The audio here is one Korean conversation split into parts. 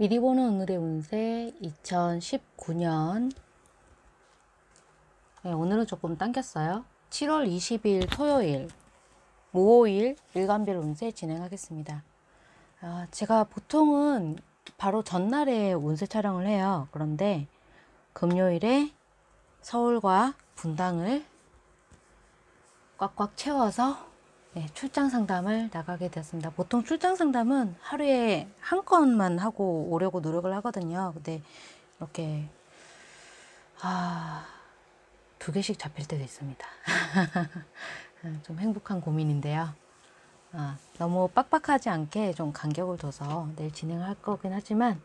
미리 보는 오늘의 운세 2019년 오늘은 조금 당겼어요. 7월 20일 토요일 무오일 일간별 운세 진행하겠습니다. 제가 보통은 바로 전날에 운세 촬영을 해요. 그런데 금요일에 서울과 분당을 꽉꽉 채워서 출장 상담을 나가게 되었습니다. 보통 출장 상담은 하루에 한 건만 하고 오려고 노력을 하거든요. 근데 이렇게 두 개씩 잡힐 때도 있습니다. 좀 행복한 고민인데요. 너무 빡빡하지 않게 좀 간격을 둬서 내일 진행할 거긴 하지만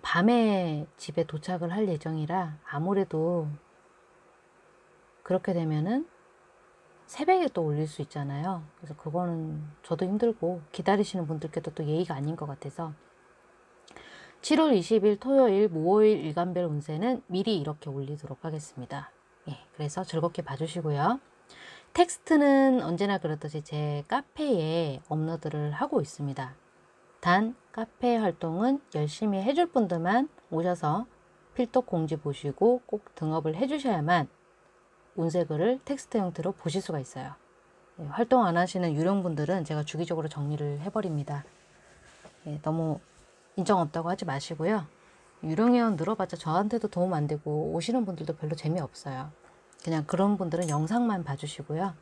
밤에 집에 도착을 할 예정이라 아무래도 그렇게 되면은 새벽에 또 올릴 수 있잖아요. 그래서 그거는 저도 힘들고 기다리시는 분들께도 또 예의가 아닌 것 같아서 7월 20일 토요일 무오일 일간별 운세는 미리 이렇게 올리도록 하겠습니다. 그래서 즐겁게 봐주시고요. 텍스트는 언제나 그렇듯이 제 카페에 업로드를 하고 있습니다. 단 카페 활동은 열심히 해줄 분들만 오셔서 필독 공지 보시고 꼭 등업을 해주셔야만 운세글을 텍스트 형태로 보실 수가 있어요. 활동 안 하시는 유령분들은 제가 주기적으로 정리를 해버립니다. 너무 인정 없다고 하지 마시고요. 유령회원 늘어봤자 저한테도 도움 안 되고 오시는 분들도 별로 재미없어요. 그냥 그런 분들은 영상만 봐주시고요.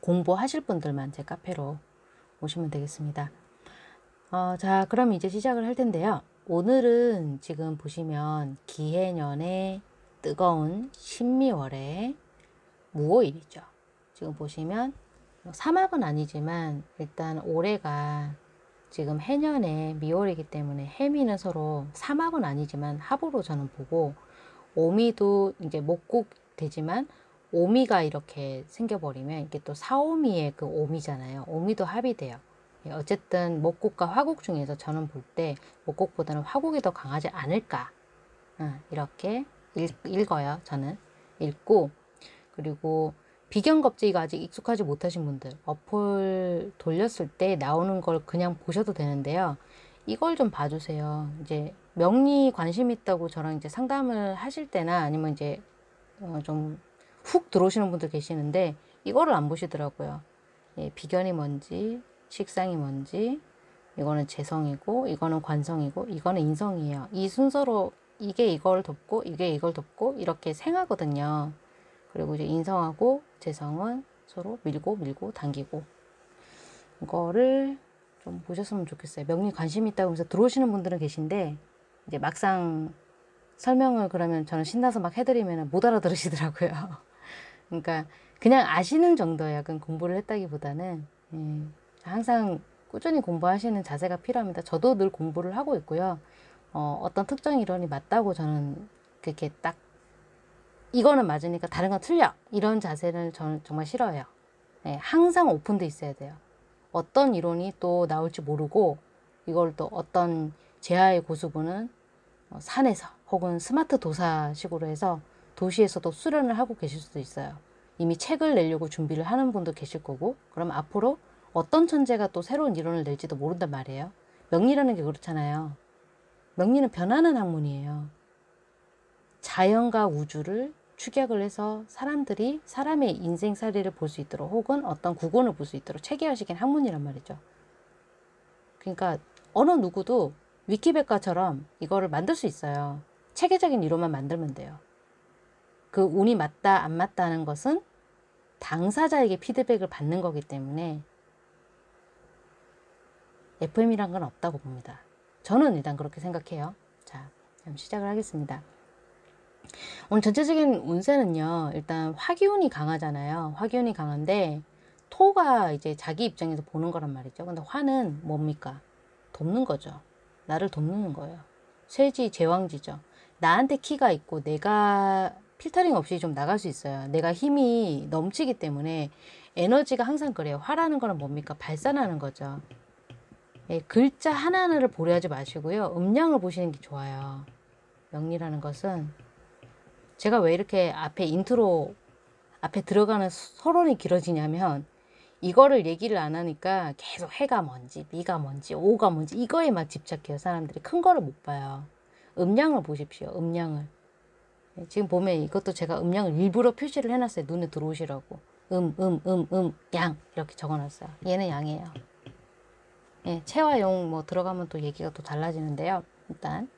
공부하실 분들만 제 카페로 오시면 되겠습니다. 자, 그럼 이제 시작을 할 텐데요. 오늘은 지금 보시면 기해년의 뜨거운 신미월의 무오일이죠. 지금 보시면 삼합은 아니지만 일단 올해가 지금 해년의 미월이기 때문에 해미는 서로 삼합은 아니지만 합으로 저는 보고 오미도 이제 목국 되지만 오미가 이렇게 생겨버리면 이게 또 사오미의 그 오미잖아요. 오미도 합이 돼요. 어쨌든 목국과 화국 중에서 저는 볼 때 목국보다는 화국이 더 강하지 않을까 이렇게 읽어요. 저는 읽고, 그리고 비견겁지가 아직 익숙하지 못하신 분들 어플 돌렸을 때 나오는 걸 그냥 보셔도 되는데요. 이걸 좀 봐주세요. 이제 명리 관심 있다고 저랑 이제 상담을 하실 때나 아니면 이제 좀 훅 들어오시는 분들 계시는데 이거를 안 보시더라고요. 비견이 뭔지 식상이 뭔지, 이거는 재성이고 이거는 관성이고 이거는 인성이에요. 이 순서로 이게 이걸 돕고 이게 이걸 돕고 이렇게 생하거든요. 그리고 이제 인성하고 재성은 서로 밀고 당기고, 이거를 좀 보셨으면 좋겠어요. 명리 관심 있다고 하면서 들어오시는 분들은 계신데 이제 막상 설명을 그러면 저는 신나서 막 해드리면 못 알아들으시더라고요. 그러니까 그냥 아시는 정도예요. 약간 공부를 했다기보다는 항상 꾸준히 공부하시는 자세가 필요합니다. 저도 늘 공부를 하고 있고요. 어떤 특정 이론이 맞다고 저는 그렇게 딱 이거는 맞으니까 다른 건 틀려, 이런 자세는 저는 정말 싫어요. 항상 오픈돼 있어야 돼요. 어떤 이론이 또 나올지 모르고 이걸 또 어떤 제아의 고수분은 산에서 혹은 스마트 도사식으로 해서 도시에서도 수련을 하고 계실 수도 있어요. 이미 책을 내려고 준비를 하는 분도 계실 거고, 그럼 앞으로 어떤 천재가 또 새로운 이론을 낼지도 모른단 말이에요. 명리라는 게 그렇잖아요. 명리는 변하는 학문이에요. 자연과 우주를 축약을 해서 사람들이 사람의 인생살이를 볼 수 있도록 혹은 어떤 구건을 볼 수 있도록 체계화시킨 학문이란 말이죠. 그러니까 어느 누구도 위키백과처럼 이거를 만들 수 있어요. 체계적인 이론만 만들면 돼요. 그 운이 맞다 안 맞다는 것은 당사자에게 피드백을 받는 거기 때문에 FM이란 건 없다고 봅니다. 저는 일단 그렇게 생각해요. 자, 그럼 시작을 하겠습니다. 오늘 전체적인 운세는요, 일단 화기운이 강하잖아요. 화기운이 강한데 토가 이제 자기 입장에서 보는 거란 말이죠. 근데 화는 뭡니까? 돕는 거죠. 나를 돕는 거예요. 쇠지, 제왕지죠. 나한테 키가 있고 내가 필터링 없이 좀 나갈 수 있어요. 내가 힘이 넘치기 때문에 에너지가 항상 그래요. 화라는 거는 뭡니까? 발산하는 거죠. 글자 하나하나를 보려하지 마시고요. 음량을 보시는 게 좋아요. 명리라는 것은 제가 왜 이렇게 앞에 인트로 앞에 들어가는 서론이 길어지냐면 이거를 얘기를 안 하니까 계속 해가 뭔지, 미가 뭔지, 오가 뭔지 이거에만 집착해요. 사람들이 큰 거를 못 봐요. 음량을 보십시오. 음량을. 지금 보면 이것도 제가 음량을 일부러 표시를 해놨어요. 눈에 들어오시라고. 양 이렇게 적어놨어요. 얘는 양이에요. 예, 체와 용 뭐 들어가면 또 얘기가 또 달라지는데요. 일단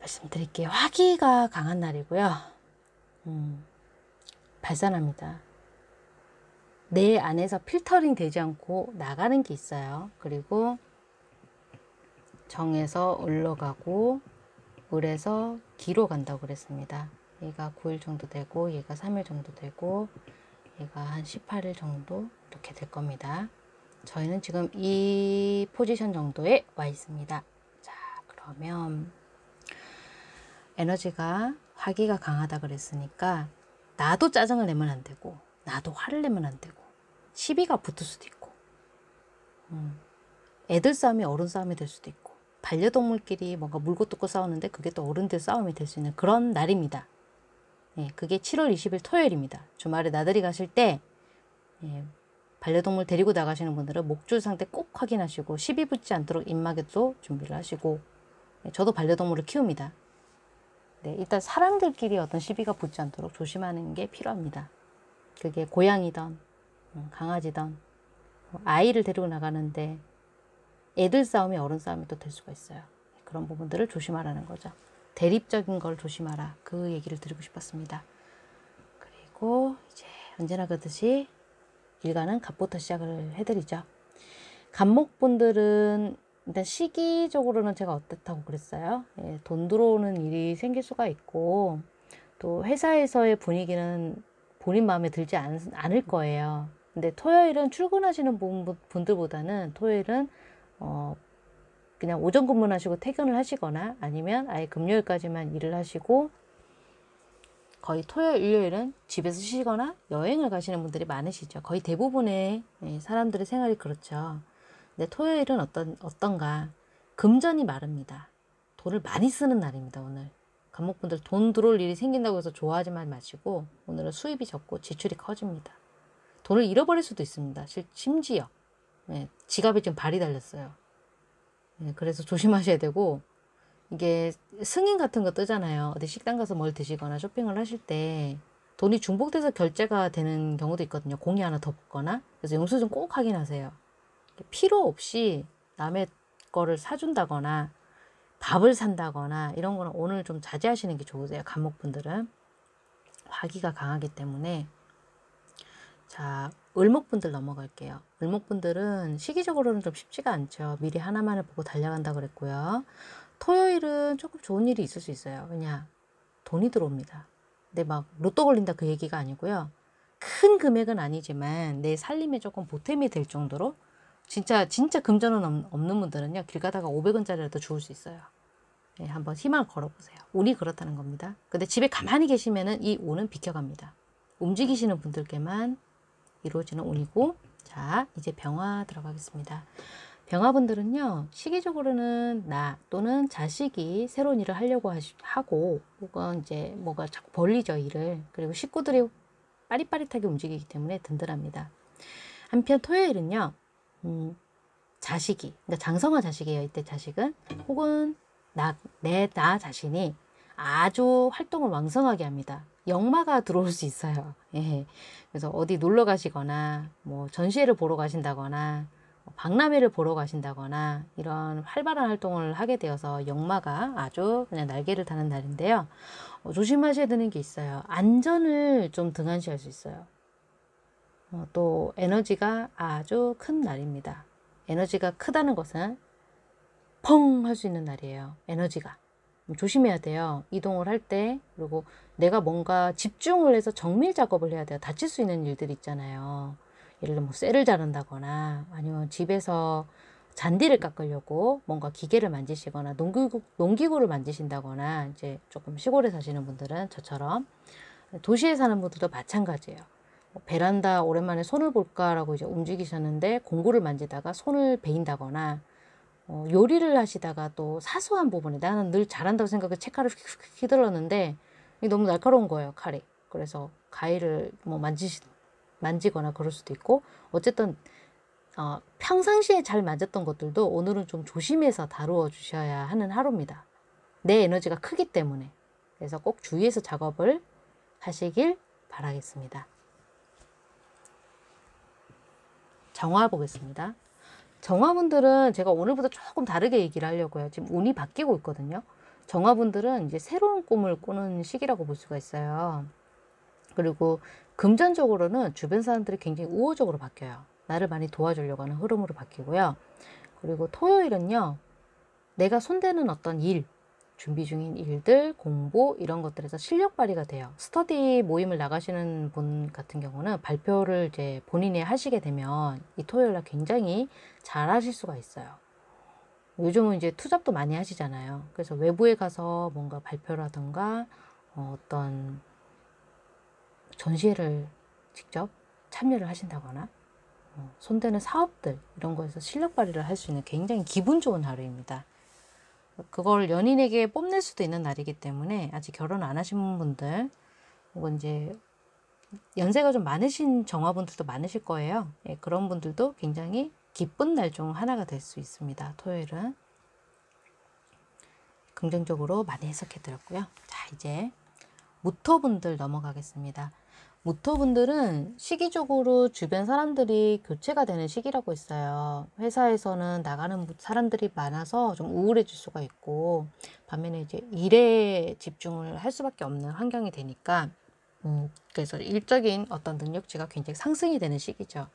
말씀드릴게요. 화기가 강한 날이고요. 발산합니다. 내 안에서 필터링 되지 않고 나가는 게 있어요. 그리고 정에서 올라가고 을에서 기로 간다고 그랬습니다. 얘가 9일 정도 되고 얘가 3일 정도 되고 얘가 한 18일 정도 이렇게 될 겁니다. 저희는 지금 이 포지션 정도에 와 있습니다. 자, 그러면 에너지가 화기가 강하다 그랬으니까 나도 짜증을 내면 안 되고 나도 화를 내면 안 되고 시비가 붙을 수도 있고 애들 싸움이 어른 싸움이 될 수도 있고 반려동물끼리 뭔가 물고 뜯고 싸우는데 그게 또 어른들 싸움이 될 수 있는 그런 날입니다. 예, 그게 7월 20일 토요일입니다. 주말에 나들이 가실 때 예, 반려동물 데리고 나가시는 분들은 목줄 상태 꼭 확인하시고 시비 붙지 않도록 입마개도 준비를 하시고 예, 저도 반려동물을 키웁니다. 네, 일단 사람들끼리 어떤 시비가 붙지 않도록 조심하는 게 필요합니다. 그게 고양이든 강아지든 아이를 데리고 나가는데 애들 싸움이 어른 싸움이 또 될 수가 있어요. 그런 부분들을 조심하라는 거죠. 대립적인 걸 조심하라. 그 얘기를 드리고 싶었습니다. 그리고 이제 언제나 그러듯이 일간은 갑부터 시작을 해드리죠. 갑목분들은 일단 시기적으로는 제가 어떻다고 그랬어요. 예, 돈 들어오는 일이 생길 수가 있고 또 회사에서의 분위기는 본인 마음에 들지 않을 거예요. 근데 토요일은 출근하시는 분들보다는 토요일은 그냥 오전 근무를 하시고 퇴근을 하시거나 아니면 아예 금요일까지만 일을 하시고 거의 토요일, 일요일은 집에서 쉬거나 여행을 가시는 분들이 많으시죠. 거의 대부분의 사람들의 생활이 그렇죠. 근데 토요일은 어떤가? 금전이 마릅니다. 돈을 많이 쓰는 날입니다. 오늘 갑목분들 돈 들어올 일이 생긴다고 해서 좋아하지만 마시고 오늘은 수입이 적고 지출이 커집니다. 돈을 잃어버릴 수도 있습니다. 심지어 네, 지갑에 지금 발이 달렸어요. 네, 그래서 조심하셔야 되고 이게 승인 같은 거 뜨잖아요. 어디 식당 가서 뭘 드시거나 쇼핑을 하실 때 돈이 중복돼서 결제가 되는 경우도 있거든요. 공이 하나 더 붙거나. 그래서 영수증 꼭 확인하세요. 필요 없이 남의 거를 사준다거나 밥을 산다거나 이런 거는 오늘 좀 자제하시는 게 좋으세요. 갑목분들은 화기가 강하기 때문에. 자, 을목분들 넘어갈게요. 을목분들은 시기적으로는 좀 쉽지가 않죠. 미리 하나만을 보고 달려간다 그랬고요. 토요일은 조금 좋은 일이 있을 수 있어요. 왜냐? 돈이 들어옵니다. 근데 막 로또 걸린다 그 얘기가 아니고요. 큰 금액은 아니지만 내 살림에 조금 보탬이 될 정도로 진짜 금전은 없는 분들은요. 길 가다가 500원짜리라도 주울 수 있어요. 예, 한번 희망을 걸어보세요. 운이 그렇다는 겁니다. 근데 집에 가만히 계시면은 이 운은 비켜갑니다. 움직이시는 분들께만 이루어지는 운이고. 자, 이제 병화 들어가겠습니다. 병화분들은요. 시기적으로는 나 또는 자식이 새로운 일을 하려고 하고 혹은 이제 뭐가 자꾸 벌리죠. 일을. 그리고 식구들이 빠릿빠릿하게 움직이기 때문에 든든합니다. 한편 토요일은요. 자식이 그러니까 장성화 자식이에요. 이때 자식은 혹은 나 자신이 아주 활동을 왕성하게 합니다. 역마가 들어올 수 있어요. 예. 그래서 어디 놀러 가시거나 뭐 전시회를 보러 가신다거나 박람회를 보러 가신다거나 이런 활발한 활동을 하게 되어서 역마가 아주 그냥 날개를 다는 날인데요. 조심하셔야 되는 게 있어요. 안전을 좀 등한시할 수 있어요. 또 에너지가 아주 큰 날입니다. 에너지가 크다는 것은 펑 할 수 있는 날이에요. 에너지가. 조심해야 돼요. 이동을 할 때. 그리고 내가 뭔가 집중을 해서 정밀 작업을 해야 돼요. 다칠 수 있는 일들 있잖아요. 예를 들면 뭐 쇠를 자른다거나 아니면 집에서 잔디를 깎으려고 뭔가 기계를 만지시거나 농기구를 만지신다거나 이제 조금 시골에 사시는 분들은 저처럼 도시에 사는 분들도 마찬가지예요. 베란다 오랜만에 손을 볼까라고 이제 움직이셨는데 공구를 만지다가 손을 베인다거나 요리를 하시다가 또 사소한 부분에 나는 늘 잘한다고 생각해 채칼을 휙휙 휘둘렀는데 너무 날카로운 거예요. 칼이. 그래서 가위를 뭐 만지시 만지거나 그럴 수도 있고, 어쨌든 평상시에 잘 만졌던 것들도 오늘은 좀 조심해서 다루어 주셔야 하는 하루입니다. 내 에너지가 크기 때문에. 그래서 꼭 주의해서 작업을 하시길 바라겠습니다. 정화 보겠습니다. 정화분들은 제가 오늘보다 조금 다르게 얘기를 하려고요. 지금 운이 바뀌고 있거든요. 정화분들은 이제 새로운 꿈을 꾸는 시기라고 볼 수가 있어요. 그리고 금전적으로는 주변 사람들이 굉장히 우호적으로 바뀌어요. 나를 많이 도와주려고 하는 흐름으로 바뀌고요. 그리고 토요일은요, 내가 손대는 어떤 일, 준비 중인 일들, 공부 이런 것들에서 실력 발휘가 돼요. 스터디 모임을 나가시는 분 같은 경우는 발표를 이제 본인이 하시게 되면 이 토요일날 굉장히 잘 하실 수가 있어요. 요즘은 이제 투잡도 많이 하시잖아요. 그래서 외부에 가서 뭔가 발표라던가 어떤 전시회를 직접 참여를 하신다거나 손대는 사업들 이런 거에서 실력 발휘를 할 수 있는 굉장히 기분 좋은 하루입니다. 그걸 연인에게 뽐낼 수도 있는 날이기 때문에 아직 결혼 안 하신 분들 혹은 이제 연세가 좀 많으신 정화분들도 많으실 거예요. 예, 그런 분들도 굉장히 기쁜 날 중 하나가 될 수 있습니다. 토요일은 긍정적으로 많이 해석해 드렸고요. 자, 이제 무토분들 넘어가겠습니다. 무토분들은 시기적으로 주변 사람들이 교체가 되는 시기라고 했어요. 회사에서는 나가는 사람들이 많아서 좀 우울해질 수가 있고, 반면에 이제 일에 집중을 할 수밖에 없는 환경이 되니까 그래서 일적인 어떤 능력치가 굉장히 상승이 되는 시기죠.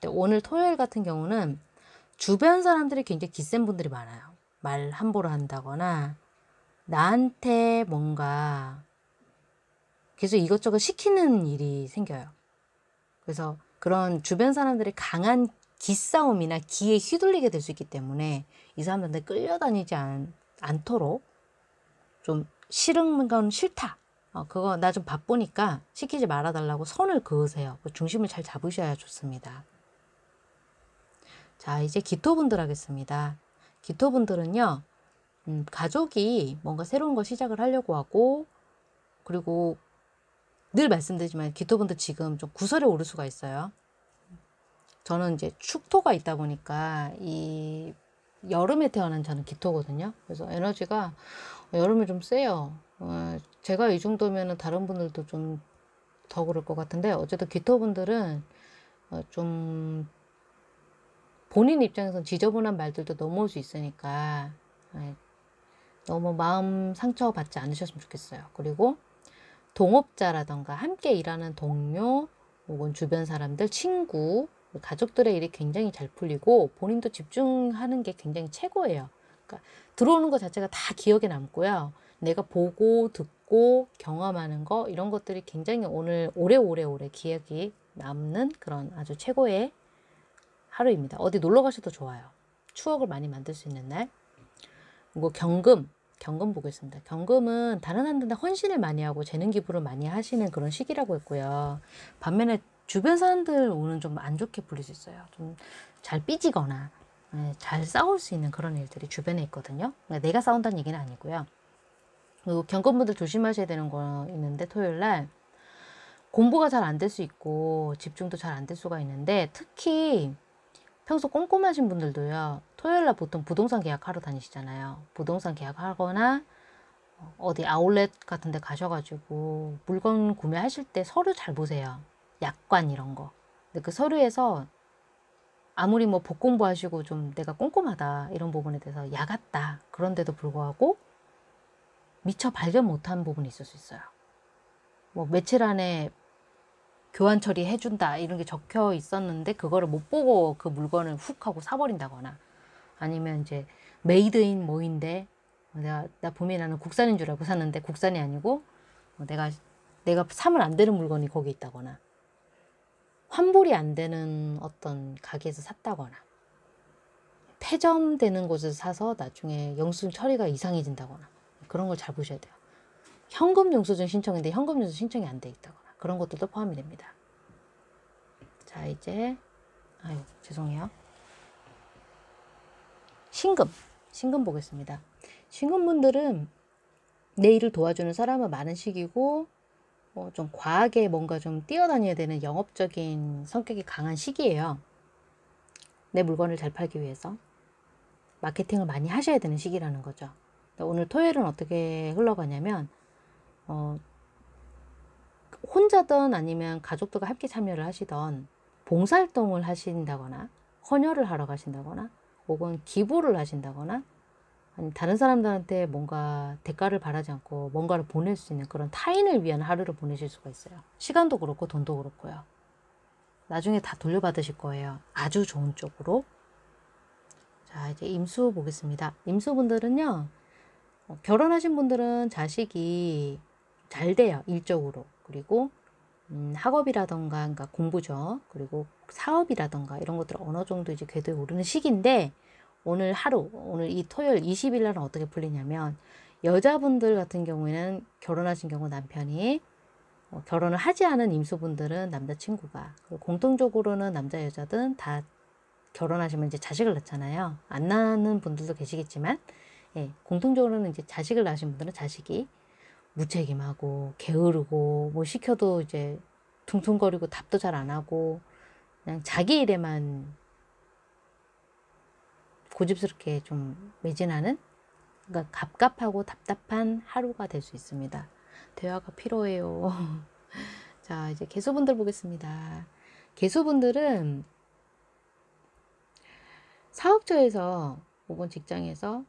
근데 오늘 토요일 같은 경우는 주변 사람들이 굉장히 기센 분들이 많아요. 말 함부로 한다거나 나한테 뭔가 계속 이것저것 시키는 일이 생겨요. 그래서 그런 주변 사람들의 강한 기싸움이나 기에 휘둘리게 될 수 있기 때문에 이 사람들한테 끌려다니지 않도록 좀 싫은 건 싫다. 그거 나 좀 바쁘니까 시키지 말아달라고 선을 그으세요. 중심을 잘 잡으셔야 좋습니다. 자, 이제 기토분들 하겠습니다. 기토분들은요, 가족이 뭔가 새로운 걸 시작을 하려고 하고, 그리고 늘 말씀드리지만 기토분들 지금 좀 구설에 오를 수가 있어요. 저는 이제 축토가 있다 보니까 이 여름에 태어난 저는 기토거든요. 그래서 에너지가 여름에 좀 세요. 제가 이 정도면 다른 분들도 좀 더 그럴 것 같은데, 어쨌든 기토분들은 좀 본인 입장에서는 지저분한 말들도 넘어올 수 있으니까 너무 마음 상처받지 않으셨으면 좋겠어요. 그리고 동업자라던가 함께 일하는 동료 혹은 주변 사람들, 친구, 가족들의 일이 굉장히 잘 풀리고 본인도 집중하는 게 굉장히 최고예요. 그러니까 들어오는 것 자체가 다 기억에 남고요. 내가 보고 듣고 경험하는 거 이런 것들이 굉장히 오늘 오래오래 기억이 남는 그런 아주 최고의 하루입니다. 어디 놀러 가셔도 좋아요. 추억을 많이 만들 수 있는 날. 그리고 경금 보겠습니다. 경금은 다른 한데 헌신을 많이 하고 재능 기부를 많이 하시는 그런 시기라고 했고요. 반면에 주변 사람들 오는 좀 안 좋게 불릴 수 있어요. 좀 잘 삐지거나 잘 싸울 수 있는 그런 일들이 주변에 있거든요. 그러니까 내가 싸운다는 얘기는 아니고요. 그리고 경건분들 조심하셔야 되는 거 있는데, 토요일날 공부가 잘 안 될 수 있고 집중도 잘 안 될 수가 있는데, 특히 평소 꼼꼼하신 분들도요, 토요일날 보통 부동산 계약하러 다니시잖아요. 부동산 계약하거나 어디 아울렛 같은 데 가셔가지고 물건 구매하실 때 서류 잘 보세요. 약관 이런 거. 근데 그 서류에서 아무리 뭐 복공부 하시고 좀 내가 꼼꼼하다 이런 부분에 대해서 야같다 그런데도 불구하고 미처 발견 못한 부분이 있을 수 있어요. 뭐 며칠 안에 교환 처리해준다 이런 게 적혀 있었는데 그거를 못 보고 그 물건을 훅 하고 사버린다거나, 아니면 이제 메이드인 뭐인데 나 보면 나는 국산인 줄 알고 샀는데 국산이 아니고 내가 사면 안 되는 물건이 거기 있다거나, 환불이 안 되는 어떤 가게에서 샀다거나, 폐점되는 곳에서 사서 나중에 영수증 처리가 이상해진다거나, 그런 걸 잘 보셔야 돼요. 현금 영수증 신청인데 현금 영수증 신청이 안 돼 있다거나 그런 것들도 포함이 됩니다. 자, 이제 죄송해요. 신금 보겠습니다. 신금분들은 내 일을 도와주는 사람은 많은 시기고 좀 과하게 뭔가 좀 뛰어다녀야 되는 영업적인 성격이 강한 시기예요. 내 물건을 잘 팔기 위해서 마케팅을 많이 하셔야 되는 시기라는 거죠. 오늘 토요일은 어떻게 흘러가냐면 혼자든 아니면 가족들과 함께 참여를 하시던 봉사활동을 하신다거나 헌혈을 하러 가신다거나 혹은 기부를 하신다거나 아니 다른 사람들한테 뭔가 대가를 바라지 않고 뭔가를 보낼 수 있는 그런 타인을 위한 하루를 보내실 수가 있어요. 시간도 그렇고 돈도 그렇고요. 나중에 다 돌려받으실 거예요. 아주 좋은 쪽으로. 자, 이제 임수 보겠습니다. 임수분들은요. 결혼하신 분들은 자식이 잘 돼요. 일적으로. 그리고 학업이라던가 그러니까 공부죠. 그리고 사업이라던가 이런 것들 어느 정도 이제 궤도에 오르는 시기인데 오늘 하루, 오늘 이 토요일 20일 날은 어떻게 풀리냐면 여자분들 같은 경우에는 결혼하신 경우 남편이 결혼을 하지 않은 임수분들은 남자친구가 공통적으로는 남자 여자든 다 결혼하시면 이제 자식을 낳잖아요. 안 낳는 분들도 계시겠지만 예, 공통적으로는 이제 자식을 낳으신 분들은 자식이 무책임하고 게으르고 뭐 시켜도 이제 퉁퉁거리고 답도 잘 안 하고 그냥 자기 일에만 고집스럽게 좀 매진하는 그러니까 갑갑하고 답답한 하루가 될 수 있습니다. 대화가 필요해요. 자, 이제 개수분들 보겠습니다. 개수분들은 사업처에서 혹은 직장에서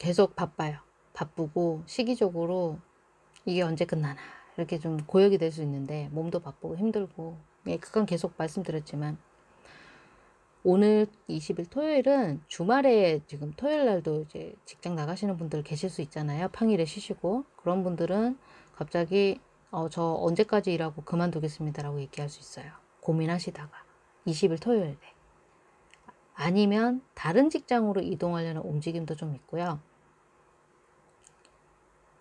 계속 바빠요. 바쁘고 시기적으로 이게 언제 끝나나 이렇게 좀 고역이 될 수 있는데 몸도 바쁘고 힘들고 예, 그건 계속 말씀드렸지만 오늘 20일 토요일은 주말에 지금 토요일 날도 이제 직장 나가시는 분들 계실 수 있잖아요. 평일에 쉬시고 그런 분들은 갑자기 저 언제까지 일하고 그만두겠습니다 라고 얘기할 수 있어요. 고민하시다가 20일 토요일에 아니면 다른 직장으로 이동하려는 움직임도 좀 있고요.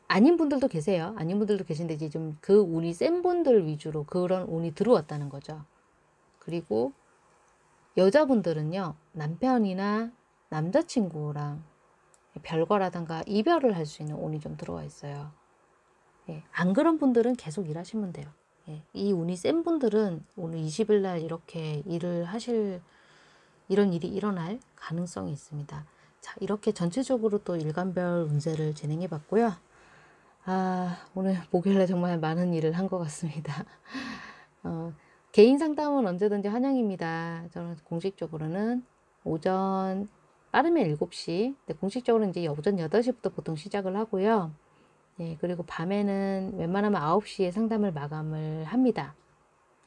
아닌 분들도 계세요. 아닌 분들도 계신데 이제 좀 그 운이 센 분들 위주로 그런 운이 들어왔다는 거죠. 그리고 여자분들은요. 남편이나 남자친구랑 별거라든가 이별을 할 수 있는 운이 좀 들어와 있어요. 예, 안 그런 분들은 계속 일하시면 돼요. 예, 이 운이 센 분들은 오늘 20일 날 이렇게 일을 하실 이런 일이 일어날 가능성이 있습니다. 자, 이렇게 전체적으로 또 일간별 운세를 진행해 봤고요. 아, 오늘 목요일에 정말 많은 일을 한 것 같습니다. 개인 상담은 언제든지 환영입니다. 저는 공식적으로는 오전 빠르면 7시, 공식적으로는 이제 오전 8시부터 보통 시작을 하고요. 예, 그리고 밤에는 웬만하면 9시에 상담을 마감을 합니다.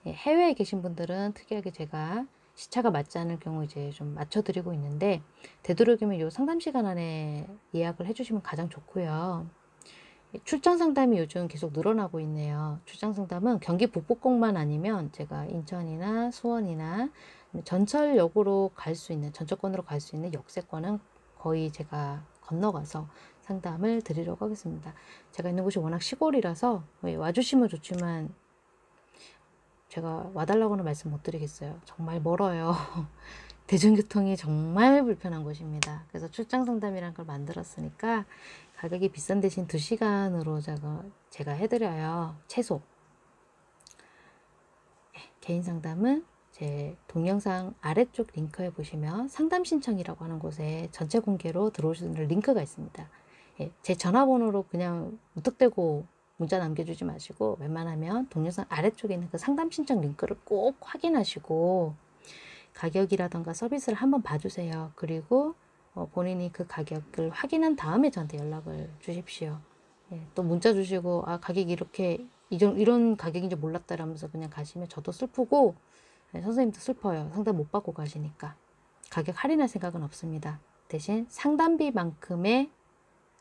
예, 해외에 계신 분들은 특이하게 제가 시차가 맞지 않을 경우 이제 좀 맞춰드리고 있는데 되도록이면 요 상담 시간 안에 예약을 해주시면 가장 좋고요. 출장 상담이 요즘 계속 늘어나고 있네요. 출장 상담은 경기 북부권만 아니면 제가 인천이나 수원이나 전철역으로 갈 수 있는 전철권으로 갈 수 있는 역세권은 거의 제가 건너가서 상담을 드리려고 하겠습니다. 제가 있는 곳이 워낙 시골이라서 와주시면 좋지만 제가 와달라고는 말씀 못 드리겠어요. 정말 멀어요. 대중교통이 정말 불편한 곳입니다. 그래서 출장 상담이란 걸 만들었으니까 가격이 비싼 대신 2시간으로 제가 해드려요. 최소. 네, 개인 상담은 제 동영상 아래쪽 링크에 보시면 상담 신청이라고 하는 곳에 전체 공개로 들어오시는 링크가 있습니다. 네, 제 전화번호로 그냥 무턱대고 문자 남겨주지 마시고 웬만하면 동영상 아래쪽에 있는 그 상담 신청 링크를 꼭 확인하시고 가격이라던가 서비스를 한번 봐주세요. 그리고 본인이 그 가격을 확인한 다음에 저한테 연락을 주십시오. 예, 또 문자 주시고 아 가격이 이렇게 이런 가격인지 몰랐다라면서 그냥 가시면 저도 슬프고 예, 선생님도 슬퍼요. 상담 못 받고 가시니까. 가격 할인할 생각은 없습니다. 대신 상담비만큼의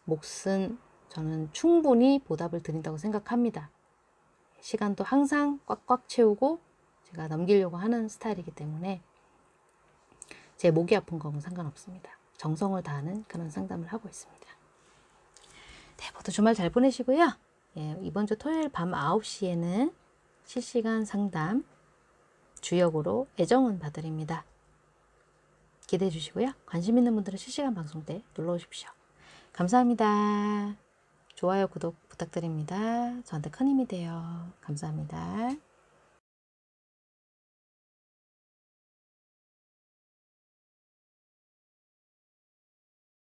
몫은 저는 충분히 보답을 드린다고 생각합니다. 시간도 항상 꽉꽉 채우고 제가 넘기려고 하는 스타일이기 때문에 제 목이 아픈 건 상관없습니다. 정성을 다하는 그런 상담을 하고 있습니다. 네, 모두 주말 잘 보내시고요. 예, 이번 주 토요일 밤 9시에는 실시간 상담 주역으로 애정은 봐드립니다. 기대해 주시고요. 관심 있는 분들은 실시간 방송 때 눌러오십시오. 감사합니다. 좋아요, 구독 부탁드립니다. 부탁드립니다. 저한테 큰 힘이 돼요. 감사합니다.